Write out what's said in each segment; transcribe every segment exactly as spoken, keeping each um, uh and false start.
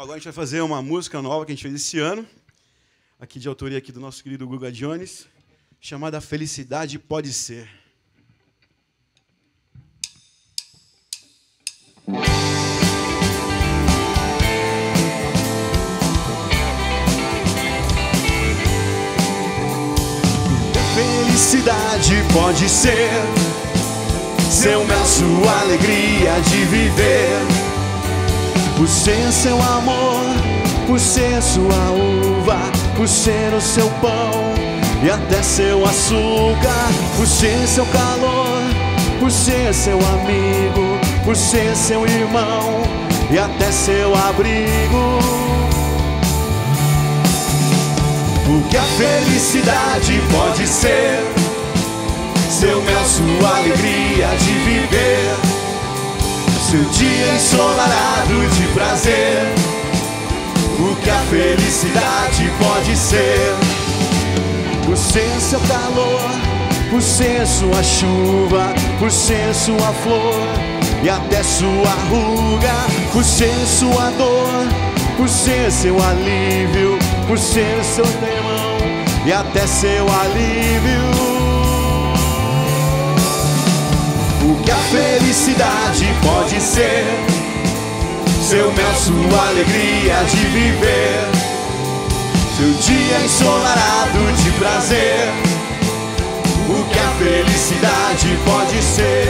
Agora a gente vai fazer uma música nova que a gente fez esse ano, aqui de autoria aqui do nosso querido Guga Jones, chamada Felicidade Pode Ser. Felicidade pode ser seu mel, sua alegria de viver. Por ser seu amor, por ser sua uva, por ser o seu pão e até seu açúcar. Por ser seu calor, por ser seu amigo, por ser seu irmão e até seu abrigo. Porque a felicidade pode ser seu mel, sua alegria de viver, seu dia ensolarado de prazer. Porque a felicidade pode ser por ser seu calor, por ser sua chuva, por ser sua flor e até sua ruga. Por ser sua dor, por ser seu alívio, por ser seu temão e até seu alívio. Porque a felicidade pode ser seu mel, sua alegria de viver, seu dia ensolarado de prazer. Porque a felicidade pode ser.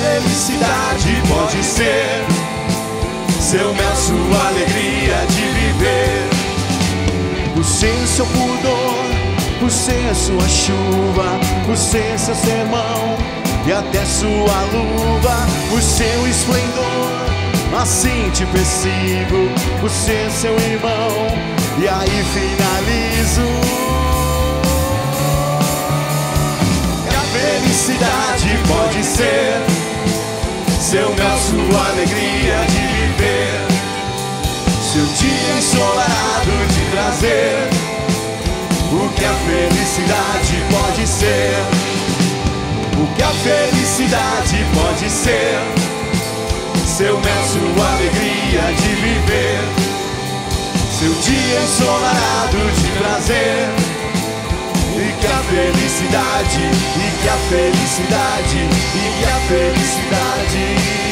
Felicidade pode ser seu mel, sua alegria de viver, por ser seu pudor, por ser sua chuva, por ser seu sermão e até sua luva. Por seu esplendor, assim te persigo, por ser seu irmão, e aí finalizo. A felicidade pode ser seu mel, sua alegria de viver, seu dia ensolarado de prazer. O que a felicidade pode ser, o que a felicidade pode ser, seu mel, sua alegria de viver, seu dia ensolarado de prazer. E que a felicidade, e que a felicidade, e que a felicidade.